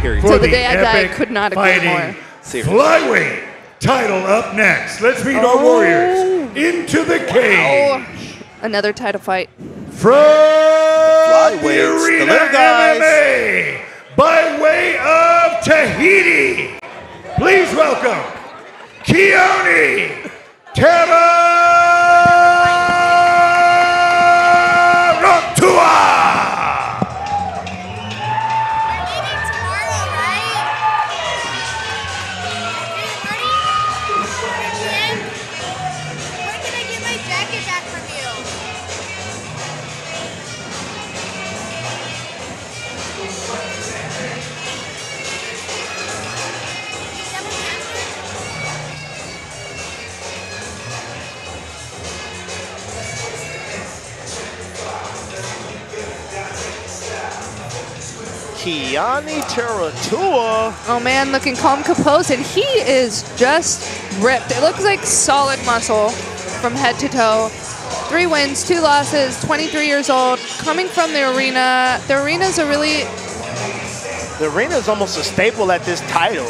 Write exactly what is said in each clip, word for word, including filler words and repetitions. Period. For so the, the day I die, I could not agree more. Seriously. Flyweight title up next. Let's meet oh. our warriors into the cage. Wow. Another title fight. From the, the Arena M M A, by way of Tahiti, please welcome Keoni Terorotua. Keoni Terorotua. Oh man, looking calm, composed, and he is just ripped. It looks like solid muscle from head to toe. Three wins, two losses, twenty-three years old, coming from the Arena. The Arena's a really... The Arena's almost a staple at this title.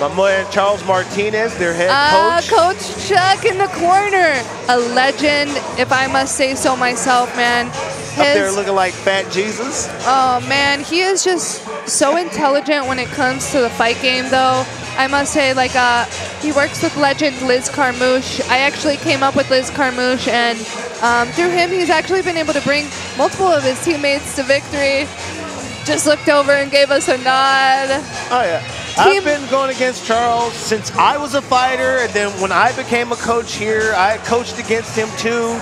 My man Charles Martinez, their head uh, coach. Coach Chuck in the corner. A legend, if I must say so myself, man. His, Up there looking like Fat Jesus. Oh, man, he is just so intelligent when it comes to the fight game, though. I must say, like, uh, he works with legend Liz Carmouche. I actually came up with Liz Carmouche, and um, through him, he's actually been able to bring multiple of his teammates to victory. Just looked over and gave us a nod. Oh, yeah. Team. I've been going against Charles since I was a fighter, and then when I became a coach here, I coached against him, too.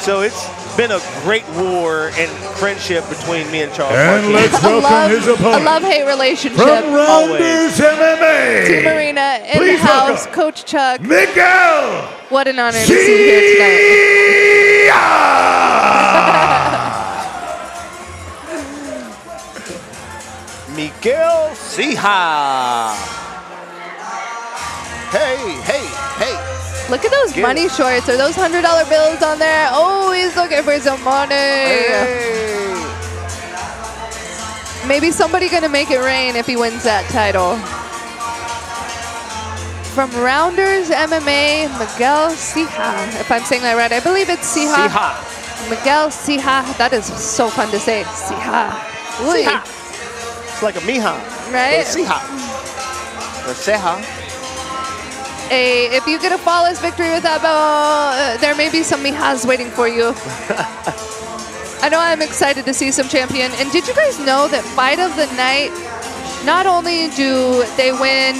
So it's been a great war and friendship between me and Charles. And Martinez. Let's welcome love, his opponent. A love-hate relationship. From Rounders M M A. Team Arena, in-house, Coach Chuck. Miguel! What an honor to see you here tonight. Miguel Ceja. Hey, hey, hey. Look at those Get money it. shorts. Are those one hundred dollar bills on there? Oh, he's looking for some money. Hey. Maybe somebody going to make it rain if he wins that title. From Rounders M M A, Miguel Ceja. If I'm saying that right, I believe it's Ceja. Ceja. Miguel Ceja. That is so fun to say. Ceja. Ceja. It's like a Mija. Right? Ceja. Or Ceja. A, if you get a flawless victory with that bell, uh, there may be some Mijas waiting for you. I know I'm excited to see some champion. And did you guys know that Fight of the Night, not only do they win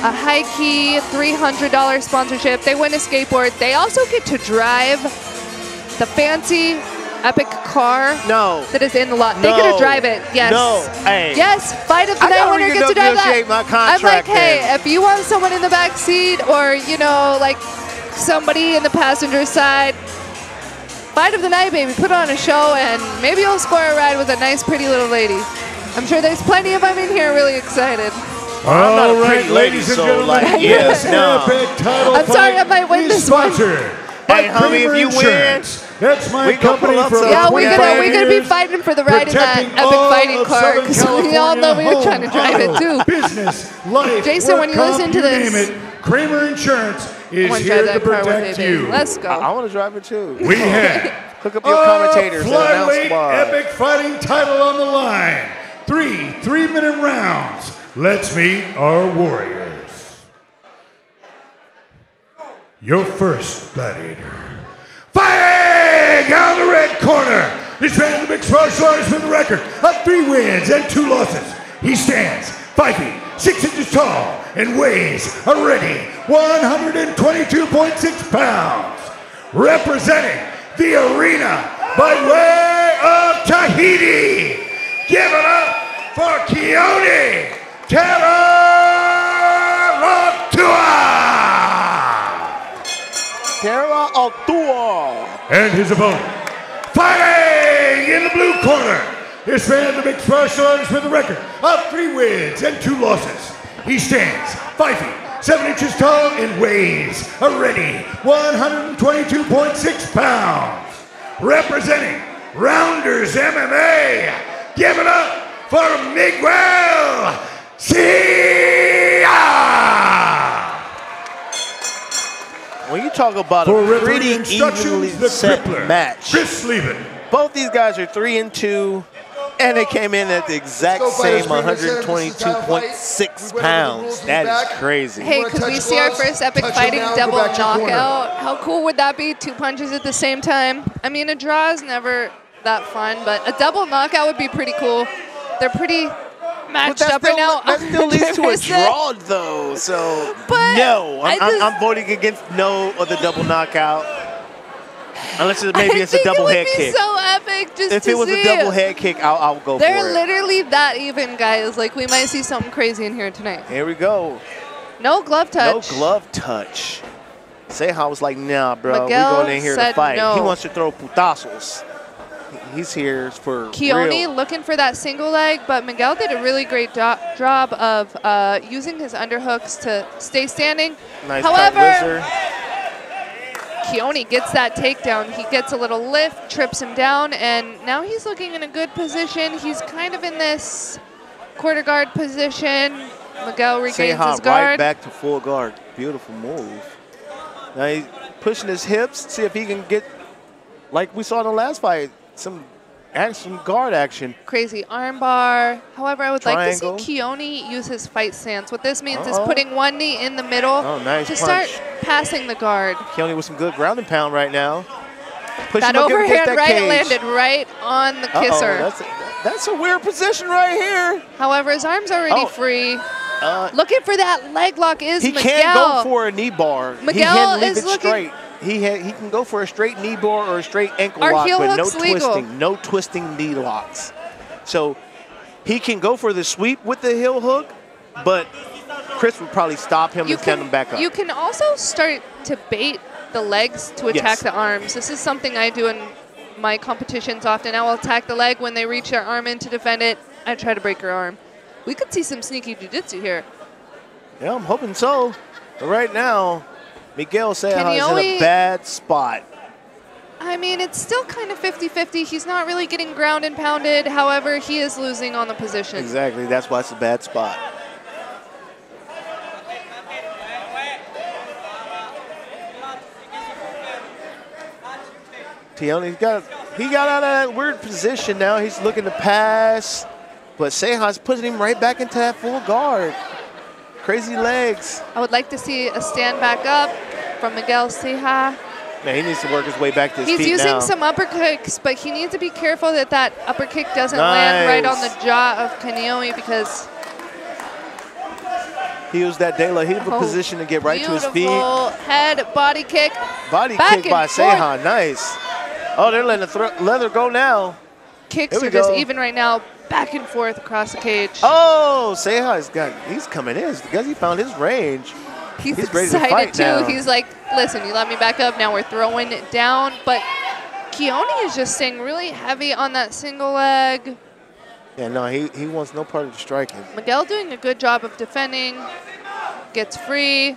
a high-key three hundred dollar sponsorship, they win a skateboard, they also get to drive the fancy Epic car no. that is in the lot. No. They get to drive it. Yes. No. Hey. Yes. Fight of the Night winner gets to drive that. My I'm like, hey, then. If you want someone in the back seat or, you know, like somebody in the passenger side, Fight of the Night, baby. Put on a show and maybe you'll score a ride with a nice, pretty little lady. I'm sure there's plenty of them in here really excited. All I'm not right, a pretty ladies lady, and so like, yes, no. Title I'm sorry, I might win this sponsored. One. Hey, homie, if you insurance. win, that's my we company for yeah, we're gonna we're gonna be fighting for the ride in that Epic Fighting car because we all know we were trying to drive it too. Business, life, Jason, when you listen to this, Kramer Insurance is here to protect you. Let's go. I, I want to drive it too. We have hook up your commentators. Flyweight Epic Fighting title on the line. Three three-minute rounds. Let's meet our warriors. Your first gladiator. Fighting out of the red corner. This man is a mixed martial artist with a record of three wins and two losses. He stands five feet, six inches tall, and weighs a ready one hundred twenty-two point six pounds. Representing the Arena by way of Tahiti. Give it up for Keoni Terorotua. And his opponent, fighting in the blue corner. This man, the mixed martial artist with a record of three wins and two losses. He stands five feet, seven inches tall, and weighs a ready one hundred twenty-two point six pounds. Representing Rounders M M A, give it up for Miguel Ceja! When you talk about For a pretty evenly set crippler, match, Chris Leben. Both these guys are three and two, and they came in at the exact same one twenty-two point six pounds. That is crazy. Hey, could we see our first Epic Fighting double knockout? How cool would that be? Two punches at the same time. I mean, a draw is never that fun, but a double knockout would be pretty cool. They're pretty matched up right now. That still leads to a draw, though, so no. I'm, I'm, I'm voting against no of the double knockout. Unless it, maybe I it's a double it head kick. So epic just if to it was see. a double head kick, I'll, I'll go They're for it. They're literally that even, guys. Like, we might see something crazy in here tonight. Here we go. No glove touch. No glove touch. Ceja was like, nah, bro. Miguel we going in here to fight. No. He wants to throw putazos. He's here for Keoni real. looking for that single leg, but Miguel did a really great do job of uh, using his underhooks to stay standing. Nice However, Keoni gets that takedown. He gets a little lift, trips him down, and now he's looking in a good position. He's kind of in this quarter guard position. Miguel regains Ceja his guard. Right back to full guard. Beautiful move. Now he's pushing his hips, see if he can get, like we saw in the last fight, some action, guard action. Crazy arm bar. However, I would Triangle. like to see Keoni use his fight stance. What this means uh-oh. is putting one knee in the middle oh, nice to punch. start passing the guard. Keoni with some good ground and pound right now. Push that overhand that right cage. landed right on the kisser. Uh-oh, that's, a, that's a weird position right here. However, his arm's already oh. free. Uh, Looking for that leg lock is he Miguel. He can't go for a knee bar. Miguel he can't leave is it looking straight. He, ha he can go for a straight knee bar or a straight ankle Our lock, but no twisting, legal. no twisting knee locks. So he can go for the sweep with the heel hook, but Chris would probably stop him you and send him back up. You can also start to bait the legs to attack yes. the arms. This is something I do in my competitions often. I will attack the leg when they reach their arm in to defend it. I try to break her arm. We could see some sneaky jiu-jitsu here. Yeah, I'm hoping so. But right now, Miguel Ceja is in a bad spot. I mean, it's still kind of fifty fifty. He's not really getting ground and pounded. However, he is losing on the position. Exactly. That's why it's a bad spot. Keoni's got, he got out of that weird position now. He's looking to pass, but Ceja's putting him right back into that full guard. Crazy legs. I would like to see a stand back up from Miguel Ceja. Man, he needs to work his way back to his He's feet using now. some upper kicks, but he needs to be careful that that upper kick doesn't nice. land right on the jaw of Keoni because he used that De La Hiva oh, position to get right to his feet. Beautiful head body kick. Body back kick by Ceja. Nice. Oh, they're letting the leather go now. Kicks are go. just even right now. Back and forth across the cage. Oh, Ceja's got, he's coming in because he found his range. He's, he's excited ready to fight too. Now. He's like, listen, you let me back up. Now we're throwing it down. But Keoni is just staying really heavy on that single leg. Yeah, no, he, he wants no part of the striking. Miguel doing a good job of defending. Gets free.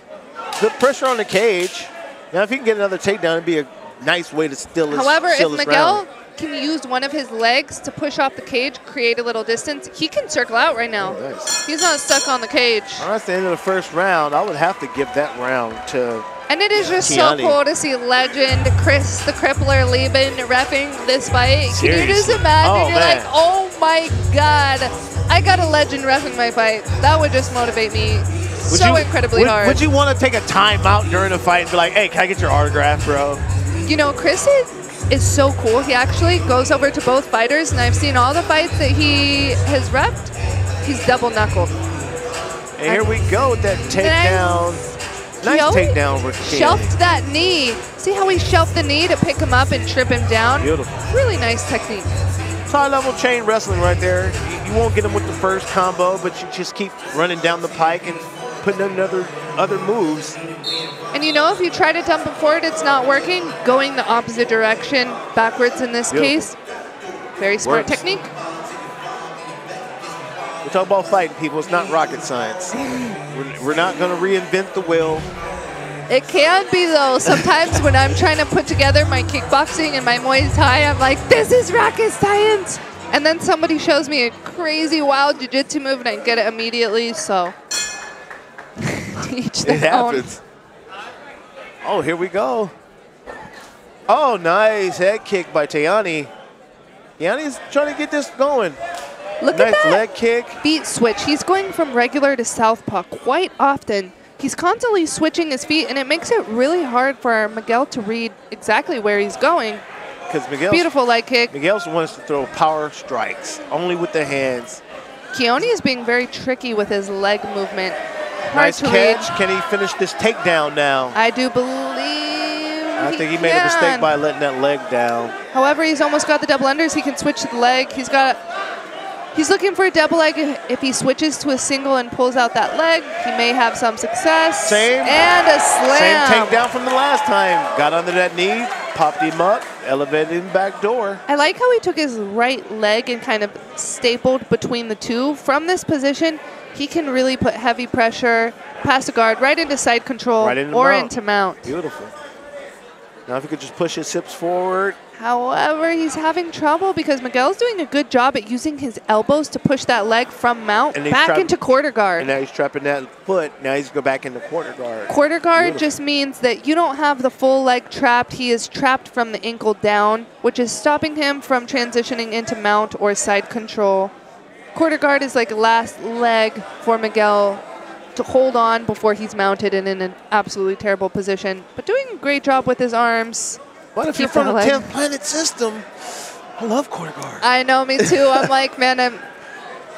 Good pressure on the cage. Now, if he can get another takedown, it'd be a nice way to steal his However, steal if his Miguel. Round. can use one of his legs to push off the cage, create a little distance. He can circle out right now. Oh, nice. He's not stuck on the cage. Well, that's the end of the first round. I would have to give that round to And it is just Keoni. so cool to see legend Chris the Crippler Leben repping this fight. Seriously. Can you just imagine? Oh, You're man. like, oh my God, I got a legend repping my fight. That would just motivate me would so you, incredibly would, hard. Would you want to take a timeout during a fight and be like, hey, can I get your autograph, bro? You know, Chris is is so cool. He actually goes over to both fighters, and I've seen all the fights that he has repped. He's double knuckled. And here we go with that takedown. Nice takedown over Keoni. Shelved that knee. See how he shelved the knee to pick him up and trip him down? Beautiful. Really nice technique. It's high-level chain wrestling right there. You won't get him with the first combo, but you just keep running down the pike and putting another other moves. And you know, if you try to dump it forward, it's not working. Going the opposite direction, backwards in this Beautiful. case. Very smart Works. technique. We're talking about fighting, people. It's not rocket science. We're, we're not going to reinvent the wheel. It can be, though. Sometimes when I'm trying to put together my kickboxing and my Muay Thai, I'm like, this is rocket science. And then somebody shows me a crazy, wild jiu-jitsu move, and I get it immediately, so each their own. It happens. Oh, here we go. Oh, nice head kick by Keoni. Keoni's trying to get this going. Look nice at that. Leg kick. Feet switch. He's going from regular to southpaw quite often. He's constantly switching his feet, and it makes it really hard for Miguel to read exactly where he's going. Because Miguel's beautiful leg kick. Miguel wants to throw power strikes only with the hands. Keoni is being very tricky with his leg movement. Hard nice catch. Read. Can he finish this takedown now? I do believe. I he think he can. made a mistake by letting that leg down. However, he's almost got the double unders. He can switch the leg. He's got. He's looking for a double leg. If he switches to a single and pulls out that leg, he may have some success. Same. And a slam. Same takedown from the last time. Got under that knee, popped him up, elevated him back door. I like how he took his right leg and kind of stapled between the two. From this position, he can really put heavy pressure, past the guard, right into side control, right into or mount. into mount. Beautiful. Now if he could just push his hips forward. However, he's having trouble because Miguel's doing a good job at using his elbows to push that leg from mount back into quarter guard. And now he's trapping that foot. Now he's going back into quarter guard. Quarter guard Beautiful. just means that you don't have the full leg trapped. He is trapped from the ankle down, which is stopping him from transitioning into mount or side control. Quarter guard is like last leg for Miguel to hold on before he's mounted and in an absolutely terrible position. But doing a great job with his arms. What if you're from the tenth Planet system? I love quarter guard. I know, me too. I'm like, man, I'm,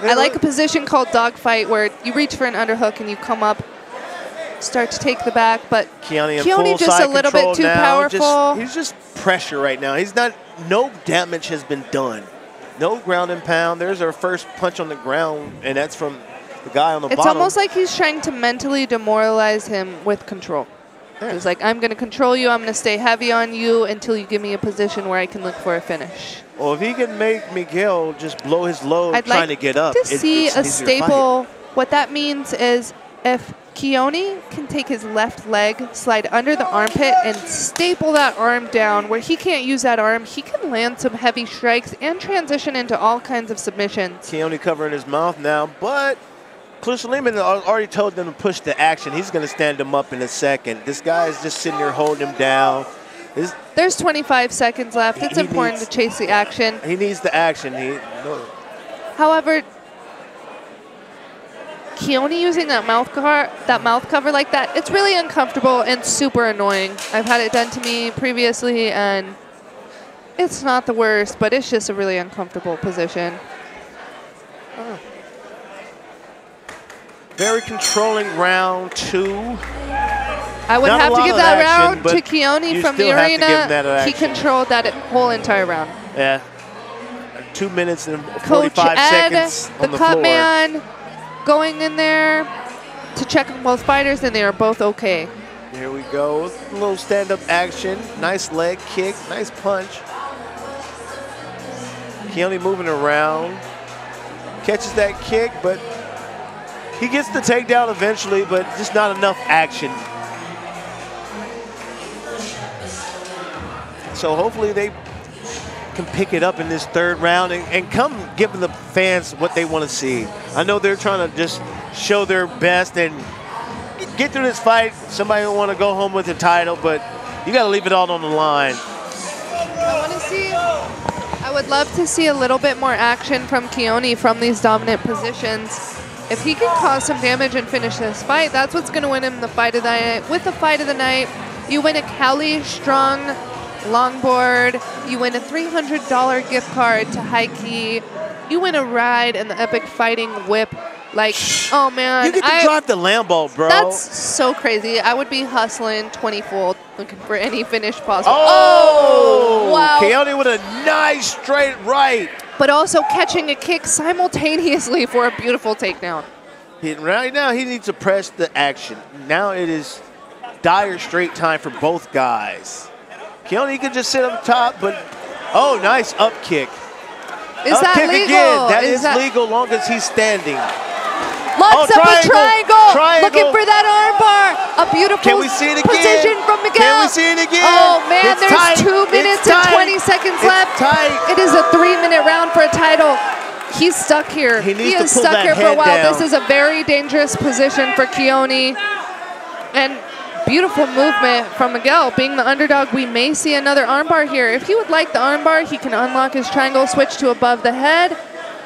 I like a position called dogfight where you reach for an underhook and you come up, start to take the back, but Keoni, Keoni just a little bit too powerful. Just, he's just pressure right now. He's not, no damage has been done. No ground and pound. There's our first punch on the ground, and that's from the guy on the bottom. It's almost like he's trying to mentally demoralize him with control. He's like, I'm going to control you. I'm going to stay heavy on you until you give me a position where I can look for a finish. Well, if he can make Miguel just blow his load I'd trying like to get up. I'd like to see a staple. What that means is if Keoni can take his left leg, slide under the armpit, and staple that arm down where he can't use that arm, he can land some heavy strikes and transition into all kinds of submissions. Keoni covering his mouth now, but Chris Leben already told them to push the action. He's going to stand him up in a second. This guy is just sitting there holding him down. This There's twenty-five seconds left. It's important needs, to chase the action. He needs the action. He, no. However, Keoni using that mouth, car, that mouth cover like that, it's really uncomfortable and super annoying. I've had it done to me previously, and it's not the worst, but it's just a really uncomfortable position. Oh. Very controlling round two. I would Not have to give that action, round to Keoni from the arena. He controlled that whole entire round. Yeah. Two minutes and Coach forty-five Ed, seconds on the, the floor. Coach Ed, the cut man, going in there to check on both fighters, and they are both okay. Here we go. A little stand-up action. Nice leg kick. Nice punch. Keoni moving around. Catches that kick, but he gets the takedown eventually, but just not enough action. So hopefully they can pick it up in this third round and, and come give the fans what they want to see. I know they're trying to just show their best and get through this fight. Somebody will want to go home with the title, but you got to leave it all on the line. I want to see, I would love to see a little bit more action from Keoni from these dominant positions. If he can cause some damage and finish this fight, that's what's going to win him the fight of the night. With the fight of the night, you win a Cali Strong longboard. You win a three hundred dollar gift card to Haiki. You win a ride in the Epic Fighting whip. Like, oh, man. You get to I, drive the Lambo, bro. That's so crazy. I would be hustling twenty fold looking for any finish possible. Oh! oh wow. Keoni with a nice straight right. But also catching a kick simultaneously for a beautiful takedown. Right now, he needs to press the action. Now it is dire straight time for both guys. Keoni can just sit up top, but oh, nice up kick. Is up that kick legal? Again. That is, is that legal long as he's standing. Locks oh, up triangle. a triangle. triangle. Looking for that arm bar. A beautiful Can we see it again? position from Miguel. Can we see it again? Oh, man, it's there's tight. two minutes and twenty seconds it's left. Tight. It is a three-minute round for a title. he's stuck here. He, he is stuck here for a while. Down. This is a very dangerous position for Keoni. And beautiful movement from Miguel. Being the underdog, we may see another armbar here. If he would like the armbar, he can unlock his triangle switch to above the head.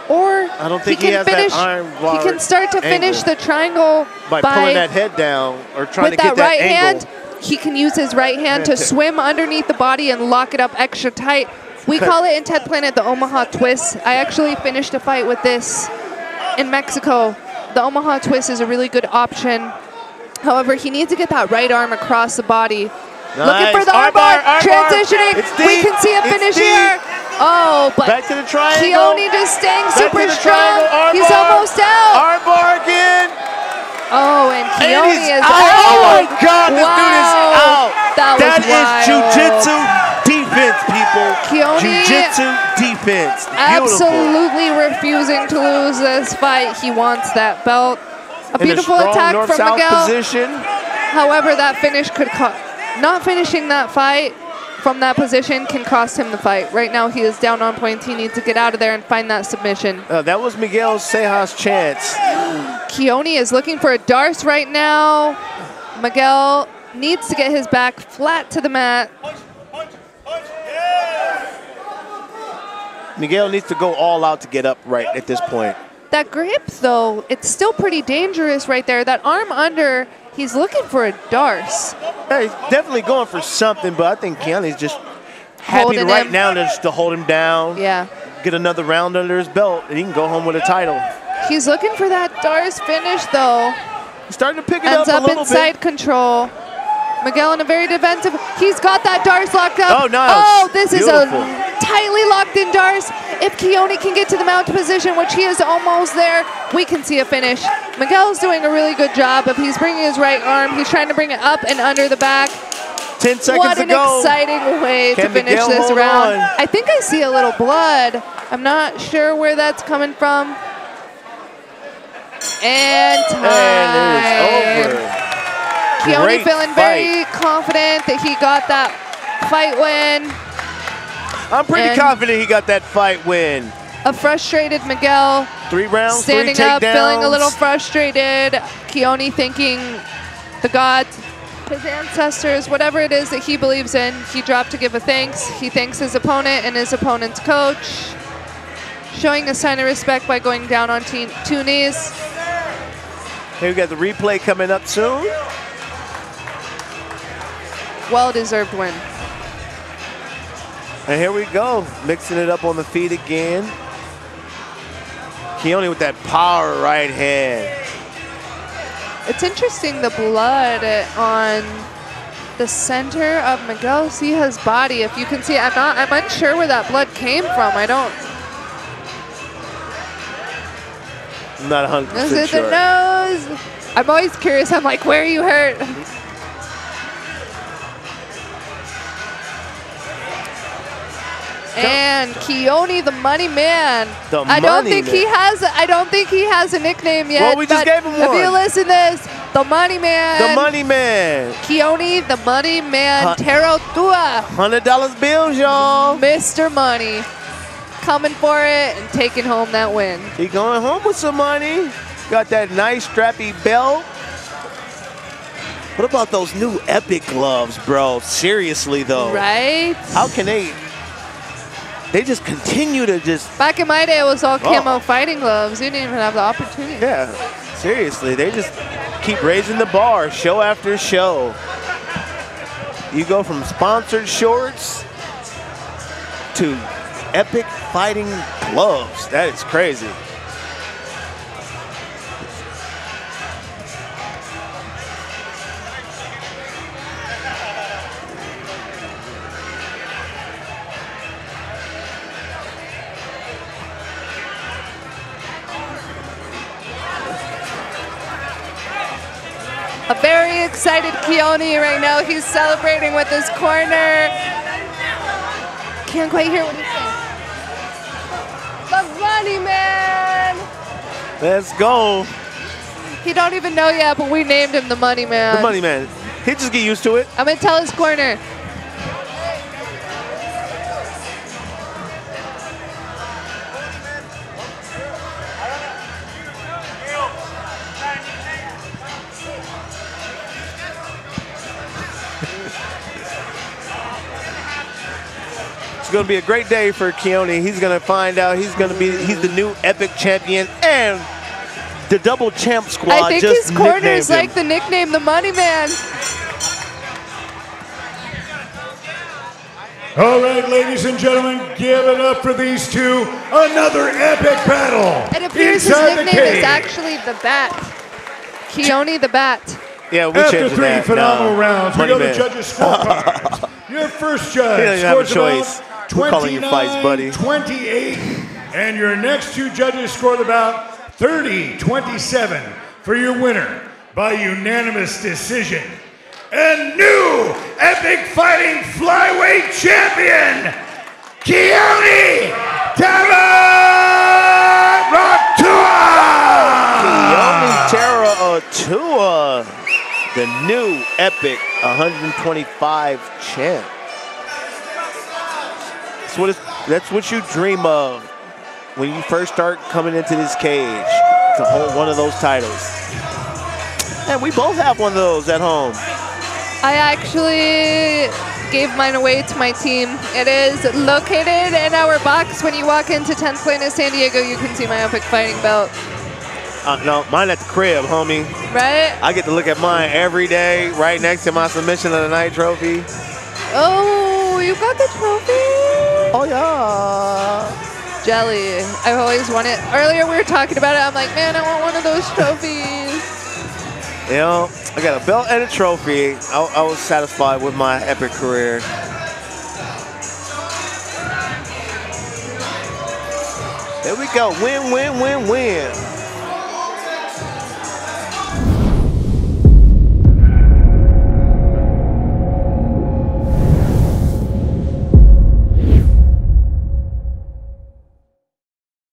Or I don't think he, can he has finish, that armbar He can start to finish the triangle by, by pulling that head down or trying to get that, that right angle. hand. He can use his right hand to swim underneath the body and lock it up extra tight. We call it in tenth Planet the Omaha Twist. I actually finished a fight with this in Mexico. The Omaha Twist is a really good option. However, he needs to get that right arm across the body. Nice. Looking for the armbar, armbar, armbar. transitioning. We can see a finish here. Oh, but back to the triangle. Keoni just staying back super strong. He's almost out. Armbar again. Oh, and Keoni is out. out. Oh my God, wow. This dude is out. That, that is jiu-jitsu defense, people. Jiu-jitsu defense. Beautiful. Absolutely refusing to lose this fight. He wants that belt. A beautiful a attack from Miguel. Position. However, that finish could cost. Not finishing that fight from that position can cost him the fight. Right now, he is down on points. He needs to get out of there and find that submission. Uh, that was Miguel Ceja's chance. Keoni is looking for a Darce right now. Miguel needs to get his back flat to the mat. Punch, punch, punch. Yeah. Miguel needs to go all out to get up right at this point. That grip, though, it's still pretty dangerous right there. That arm under, he's looking for a Darce. Yeah, he's definitely going for something, but I think Keoni's just happy right now just to hold him down, yeah. get another round under his belt, and he can go home with a title. He's looking for that Darce finish, though. He's starting to pick it up a little bit. Ends up inside control. Miguel in a very defensive. He's got that Darce locked up. Oh, nice. Oh, this Beautiful. is a... tightly locked in Darce. If Keoni can get to the mount position, which he is almost there, we can see a finish. Miguel's doing a really good job. If he's bringing his right arm, he's trying to bring it up and under the back. Ten seconds What an ago. exciting way can to finish Miguel this round. On? I think I see a little blood. I'm not sure where that's coming from. And time. And it was over. Keoni Great feeling fight. very confident that he got that fight win. I'm pretty and confident he got that fight win. A frustrated Miguel. Three rounds, standing three up, takedowns. feeling a little frustrated. Keoni thanking the gods, his ancestors, whatever it is that he believes in. He dropped to give a thanks. He thanks his opponent and his opponent's coach, showing a sign of respect by going down on two knees. Hey, we got the replay coming up soon. Well-deserved win. And here we go, mixing it up on the feet again. Keoni with that power right hand. It's interesting the blood on the center of Miguel Ceja's body. If you can see, I'm not, I'm unsure where that blood came from. I don't. I'm not one hundred percent sure. This is the nose. I'm always curious. I'm like, where are you hurt? And Keoni, the money man. The I don't money think man. he has. I don't think he has a nickname yet. Well, we just gave him one. If you listen to this, the money man. The money man. Keoni, the money man. Terorotua. Hundred dollars bills, y'all. Mister Money, coming for it and taking home that win. He going home with some money. Got that nice strappy belt. What about those new Epic gloves, bro? Seriously though. Right? How can they? They just continue to just... Back in my day, it was all camo oh. fighting gloves. You didn't even have the opportunity. Yeah, seriously. They just keep raising the bar, show after show. You go from sponsored shorts to Epic Fighting gloves. That is crazy. A very excited Keoni right now. He's celebrating with his corner. Can't quite hear what he's saying. The money man. Let's go. He don't even know yet, but we named him the money man. The money man. He just get used to it. I'm gonna tell his corner. going to be a great day for Keoni. He's going to find out. He's going to be he's the new Epic champion and the double champ squad. I think just his corner is like him. The nickname, the Money Man. All right, ladies and gentlemen, give it up for these two. Another epic battle. It appears his nickname is actually the Bat. Keoni the Bat. Yeah, we After three that. phenomenal no. rounds, Money we go man. to judges' scorecards. Your first judge scores about twenty-nine twenty-eight, and your next two judges scored about thirty twenty-seven for your winner by unanimous decision. And new Epic Fighting Flyweight Champion, Keoni Terorotua! Keoni Terorotua! The new Epic one twenty-five champ. That's what, it's, that's what you dream of when you first start coming into this cage, to hold one of those titles. And we both have one of those at home. I actually gave mine away to my team. It is located in our box. When you walk into tenth Planet San Diego, you can see my Epic Fighting belt. Uh, no, mine at the crib, homie. Right? I get to look at mine every day, right next to my submission of the night trophy. Oh, you got the trophy? Oh, yeah. Jelly. I've always wanted. Earlier, we were talking about it. I'm like, man, I want one of those trophies. You know, I got a belt and a trophy. I, I was satisfied with my epic career. There we go. Win, win, win, win.